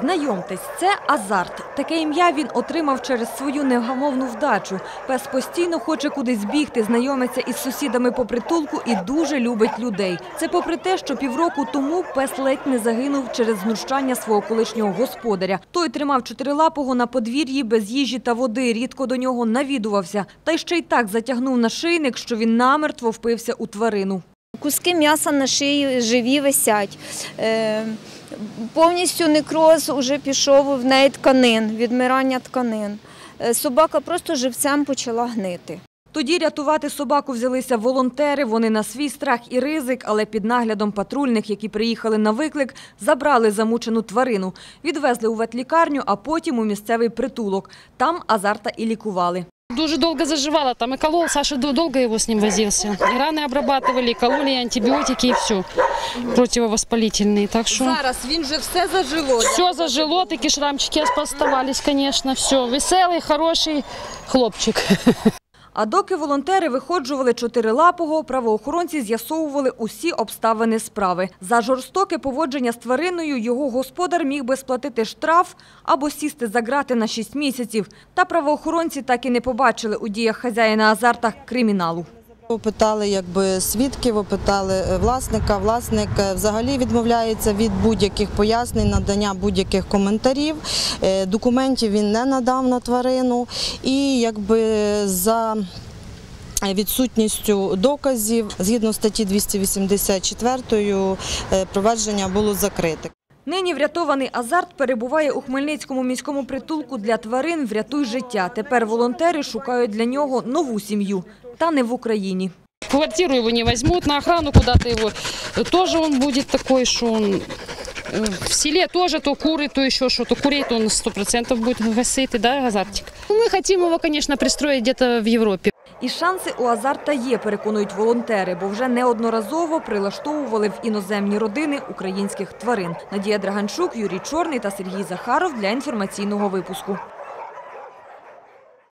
Знайомтесь, це Азарт. Таке ім'я він отримав через свою невгамовну вдачу. Пес постійно хоче кудись бігти, знайомиться із сусідами по притулку і дуже любить людей. Це попри те, що півроку тому пес ледь не загинув через знущання свого колишнього господаря. Той тримав чотирилапого на подвір'ї без їжі та води, рідко до нього навідувався. Та й ще й так затягнув на шийник, що він намертво впився у тварину. Куски м'яса на шиї живі висять. Повністю некроз уже пішов в неї тканин, відмирання тканин. Собака просто живцем почала гнити. Тоді рятувати собаку взялися волонтери. Вони на свій страх і ризик, але під наглядом патрульних, які приїхали на виклик, забрали замучену тварину. Відвезли у ветлікарню, а потім у місцевий притулок. Там Азарта і лікували. Дуже довго заживало, там і колол, Саша довго його з ним возився. І рани обрабатували, і кололи, і антибіотики, і все. Противовоспалительні, так що... Зараз він вже все зажило? Все зажило, такі шрамчики поставались, звісно, все. Веселий, хороший хлопчик. А доки волонтери виходжували чотирилапого, правоохоронці з'ясовували усі обставини справи. За жорстоке поводження з твариною його господар міг би сплатити штраф або сісти за грати на 6 місяців. Та правоохоронці так і не побачили у діях хазяїна Азарта криміналу. Опитали свідків, опитали власника. Власник взагалі відмовляється від будь-яких пояснень, надання будь-яких коментарів. Документів він не надав на тварину. І за відсутністю доказів, згідно статті 284, провадження було закрите. Нині врятований Азарт перебуває у Хмельницькому міському притулку для тварин «Врятуй життя». Тепер волонтери шукають для нього нову сім'ю. Та не в Україні. Квартиру його не візьмуть, на охрану куди-то його. Теж він буде такий, що він в селі теж то кури, то ще що, то курей, то він 100% буде гасити, да, Азартик? Ми хочемо його, звісно, пристроїти десь в Європі. І шанси у Азарта є, переконують волонтери, бо вже неодноразово прилаштовували в іноземні родини українських тварин. Надія Драганчук, Юрій Чорний та Сергій Захаров для інформаційного випуску.